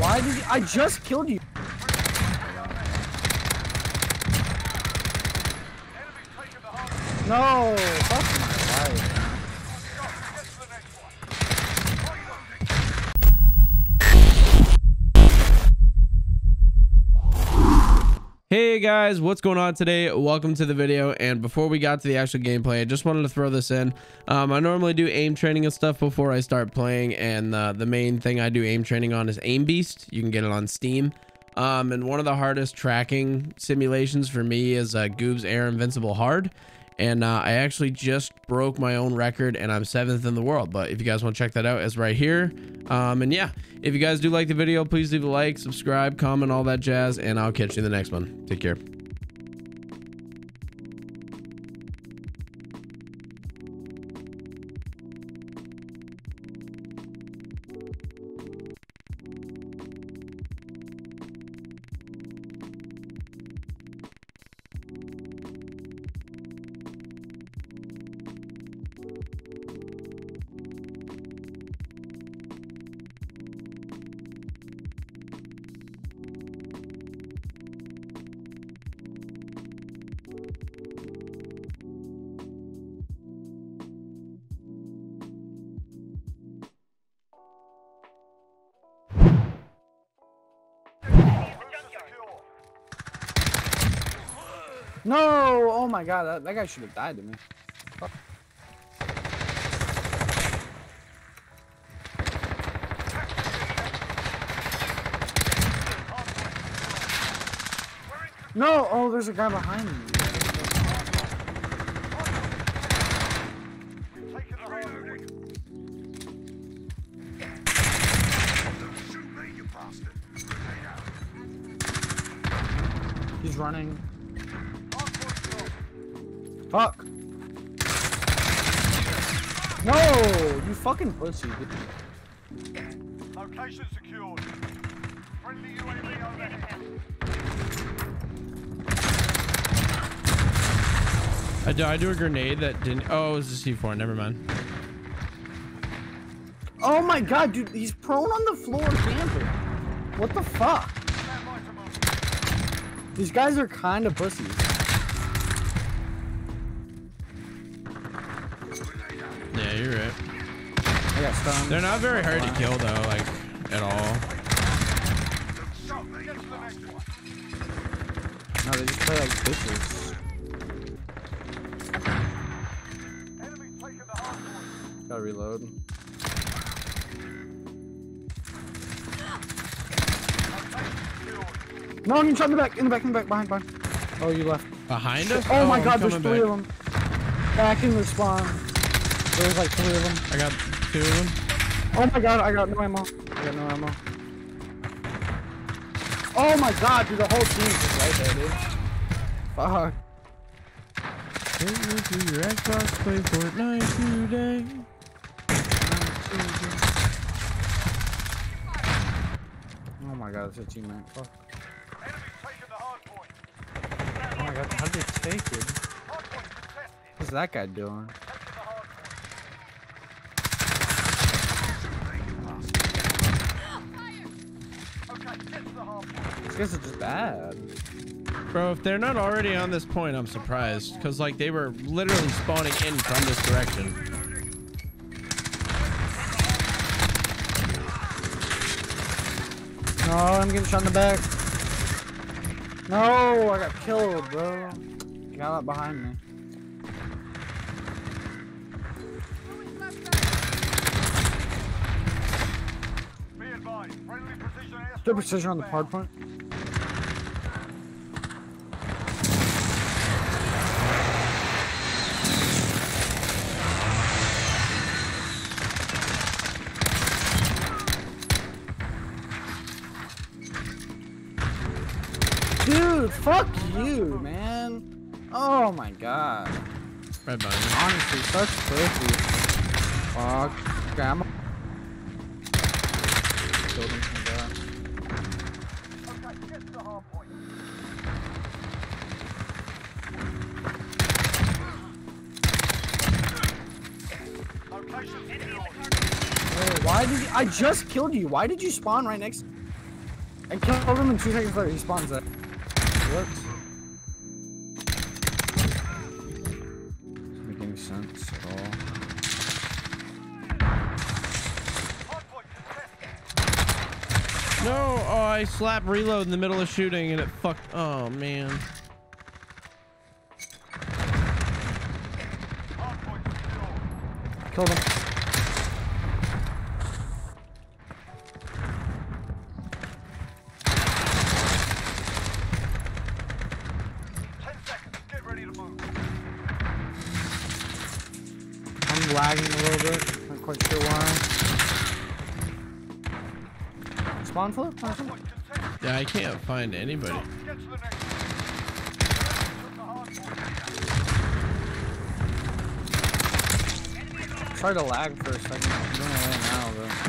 Why did you? I just killed you. No, fuck my life. Hey guys, what's going on today? Welcome to the video. And before we got to the actual gameplay, I just wanted to throw this in. I normally do aim training and stuff before I start playing. And the main thing I do aim training on is Aim Beast. You can get it on Steam. And one of the hardest tracking simulations for me is Goob's Air Invincible Hard. And I actually just broke my own record and I'm 7th in the world. But if you guys want to check that out, it's right here. And yeah, if you guys do like the video, please leave a like, subscribe, comment, all that jazz. And I'll catch you in the next one. Take care. No! Oh my god, that guy should have died to me. Fuck. No! Oh, there's a guy behind me. He's running. Fuck. No, you fucking pussy. Location secured. Friendly UAV overhead. I do a grenade that didn't. Oh, it was a C4. Never mind. Oh my god, dude, he's prone on the floor camping. What the fuck? These guys are kind of pussies. Yeah, you're right. I got stunned. They're not very hard to kill though, like at all. No, they just play like bitches. Gotta reload. No, I'm shot in the back, behind. Oh, you left. Behind us? Oh my god, there's three of them. Back in the spawn. There's like three of them. I got two of them. Oh my god, I got no ammo. Oh my god, dude, the whole team is just right there, dude. Fuck. Take me to your Xbox, play Fortnite today. Oh my god, that's a teammate. Fuck. Oh my god, how did they take it? What's that guy doing? These guys are just bad. Bro, if they're not already on this point, I'm surprised. Because, like, they were literally spawning in from this direction. No, I'm getting shot in the back. No, I got killed, bro. Got up behind me. Good precision on the hard point. Dude, fuck you, man. Oh my god. Red button. Honestly, such pussy. Fuck. Okay, I'm killed him. Why did you, I just killed you? Why did you spawn right next? And kill him, and 2 seconds later he spawns it. Works. Doesn't make any sense at all. No, oh, I slapped reload in the middle of shooting and it fucked. Oh man. Killed him. Lagging a little bit, not quite sure why. Spawn flip? Yeah, I can't find anybody. Try to lag for a second. I'm doing it right now, though.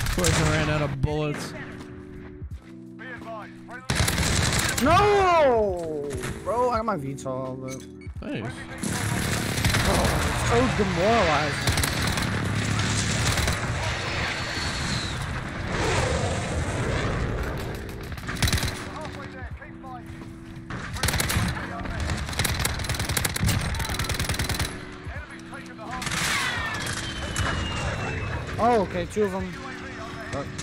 Of course I ran out of bullets. No! Bro, I got my VTOL, though. Nice. Oh, it's so demoralizing. Oh, okay, two of them. Oh. Okay.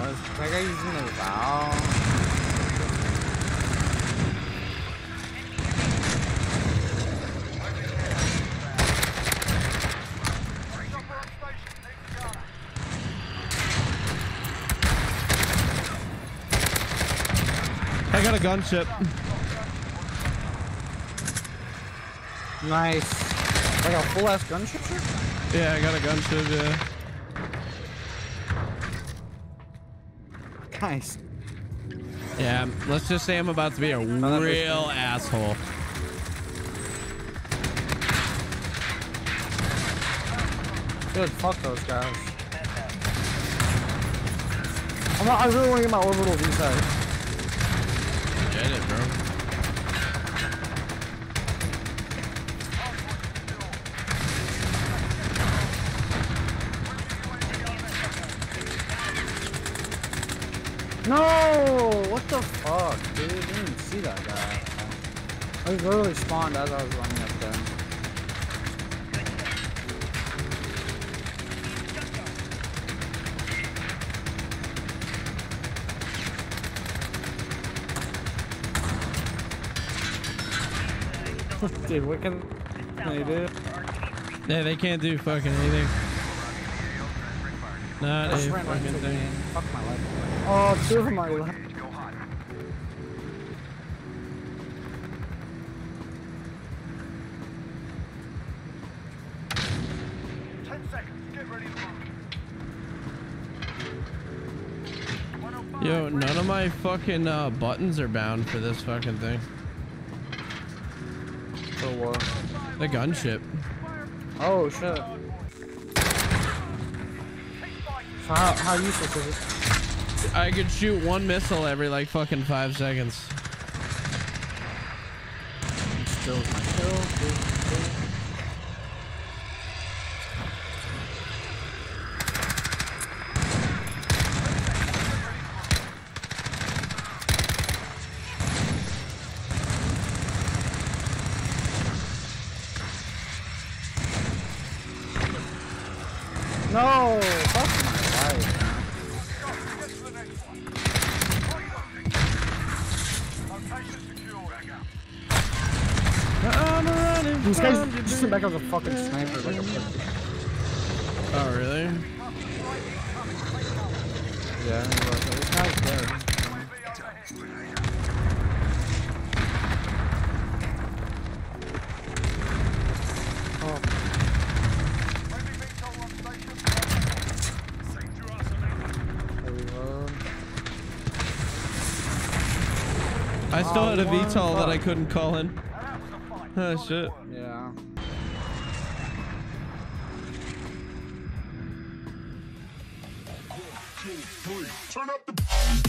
Oh, it's like I using the valve. I got a gunship. Nice. Like a full ass gunship? Yeah, I got a gunship, yeah. Nice. Yeah, let's just say I'm about to be a real asshole. Dude, fuck those guys. I really want to get my orbital inside. Get it, bro. No! What the fuck, dude? I didn't even see that guy. I was literally spawned as I was running up there. Dude, what can they do? Yeah, they can't do fucking anything. Not a fucking thing. Fuck my life. Oh, two of them are left. Yo, none of my fucking buttons are bound for this fucking thing. The gunship. Oh shit. How useless is it? I could shoot one missile every like fucking 5 seconds. Still my no, fuck my life. These guys just came back as a fucking sniper. Like a fucking... Oh, really? Yeah, this guy's dead. Oh. I I still had a VTOL that I couldn't call in. Oh shit. Yeah. Turn up the